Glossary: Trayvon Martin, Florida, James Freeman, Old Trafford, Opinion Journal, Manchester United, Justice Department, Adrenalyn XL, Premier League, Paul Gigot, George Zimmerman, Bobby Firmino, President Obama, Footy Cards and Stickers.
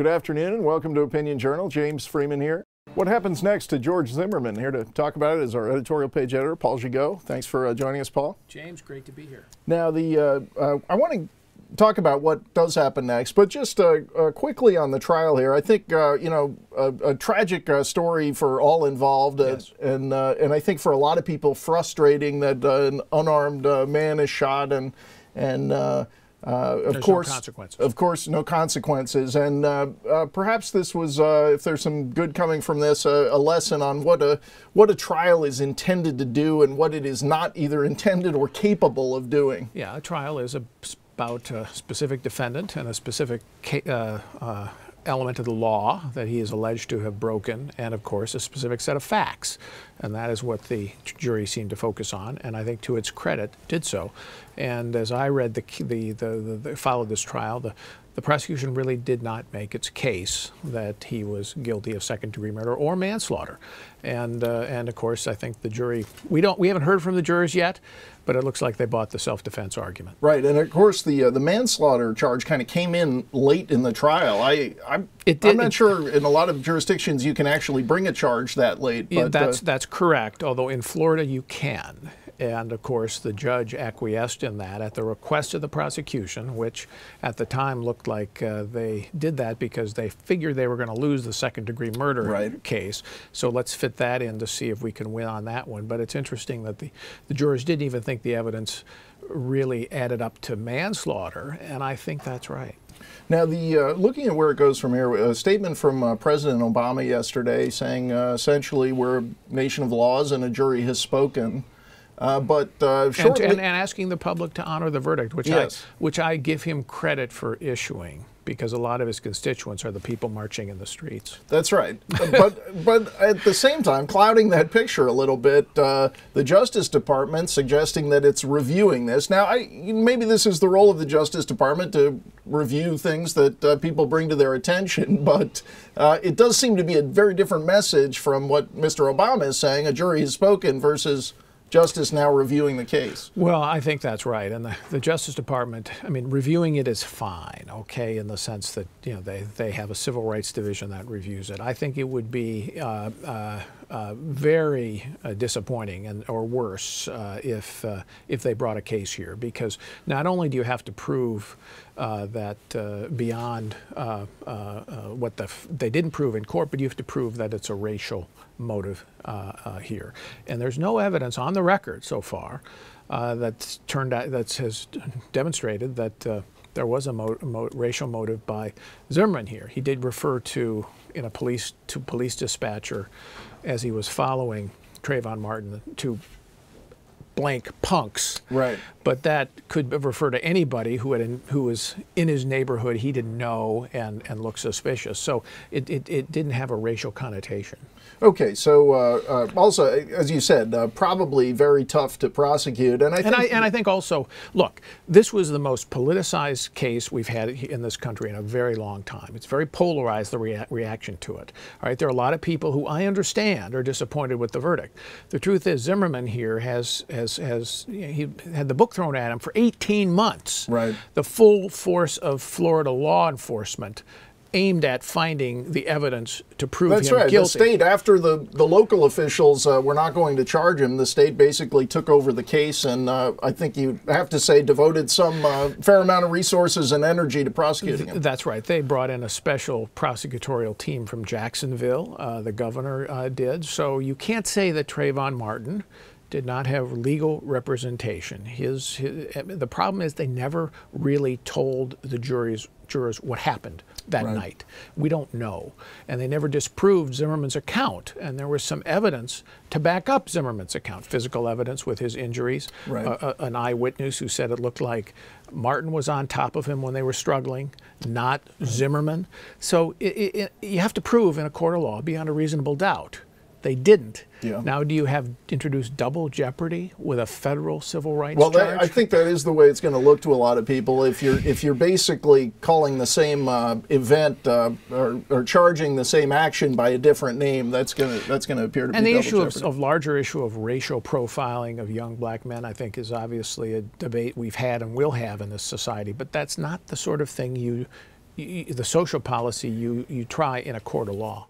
Good afternoon and welcome to Opinion Journal. James Freeman here. What happens next to George Zimmerman? Here to talk about it is our editorial page editor, Paul Gigot. Thanks for joining us, Paul. James, great to be here. Now, I want to talk about what does happen next, but just quickly on the trial here. I think, a tragic story for all involved, yes. and I think for a lot of people frustrating that an unarmed man is shot and of course, no consequences. And perhaps this was, if there's some good coming from this, a lesson on what a trial is intended to do and what it is not either intended or capable of doing. Yeah, a trial is about a specific defendant and a specific element of the law that he is alleged to have broken, and of course a specific set of facts, and that is what the jury seemed to focus on, and I think to its credit did so. And as I read followed this trial, the prosecution really did not make its case that he was guilty of second-degree murder or manslaughter, and of course I think the jury, we haven't heard from the jurors yet, but it looks like they bought the self-defense argument. Right, and of course the manslaughter charge kind of came in late in the trial. I'm not sure in a lot of jurisdictions you can actually bring a charge that late. But, yeah, that's correct. Although in Florida you can. And of course the judge acquiesced in that at the request of the prosecution, which at the time looked like they did that because they figured they were going to lose the second-degree murder case. So let's fit that in to see if we can win on that one. But it's interesting that the jurors didn't even think the evidence really added up to manslaughter, and I think that's right. Now, looking at where it goes from here, a statement from President Obama yesterday saying essentially we're a nation of laws and a jury has spoken. But asking the public to honor the verdict, which, yes. which I give him credit for issuing, because a lot of his constituents are the people marching in the streets. That's right. but at the same time, clouding that picture a little bit, the Justice Department suggesting that it's reviewing this. Now, maybe this is the role of the Justice Department to review things that people bring to their attention, but it does seem to be a very different message from what Mr. Obama is saying, a jury has spoken, versus Justice now reviewing the case. Well, I think that's right. And the Justice Department, I mean, reviewing it is fine, okay, in the sense that, you know, they have a civil rights division that reviews it. I think it would be very disappointing or worse if they brought a case here, because not only do you have to prove that beyond what they didn't prove in court, but you have to prove that it's a racial motive here, and there's no evidence on the record so far that has demonstrated that there was a racial motive by Zimmerman here. He did refer to police dispatcher as he was following Trayvon Martin to blank punks, right? But that could refer to anybody who was in his neighborhood he didn't know and looked suspicious. So it didn't have a racial connotation. Okay, so also, as you said, probably very tough to prosecute, and I think also, look, this was the most politicized case we've had in this country in a very long time. It's very polarized, the reaction to it. All right, there are a lot of people who I understand are disappointed with the verdict. The truth is, Zimmerman here he had the book thrown at him for 18 months. Right. The full force of Florida law enforcement aimed at finding the evidence to prove him guilty. That's right. The state, after the local officials were not going to charge him, the state basically took over the case, and I think you have to say devoted some fair amount of resources and energy to prosecuting him. That's right. They brought in a special prosecutorial team from Jacksonville. The governor did. So you can't say that Trayvon Martin did not have legal representation. The problem is they never really told the jurors what happened that night. We don't know. And they never disproved Zimmerman's account. And there was some evidence to back up Zimmerman's account, physical evidence with his injuries, an eyewitness who said it looked like Martin was on top of him when they were struggling, not Zimmerman. So you have to prove in a court of law beyond a reasonable doubt. They didn't. Yeah. Now, do you have introduced double jeopardy with a federal civil rights charge? I think that is the way it's going to look to a lot of people. If you're basically calling the same event or charging the same action by a different name, that's going to appear to be double jeopardy. And the issue of larger issue of racial profiling of young black men, I think, is obviously a debate we've had and will have in this society. But that's not the sort of thing you the social policy you try in a court of law.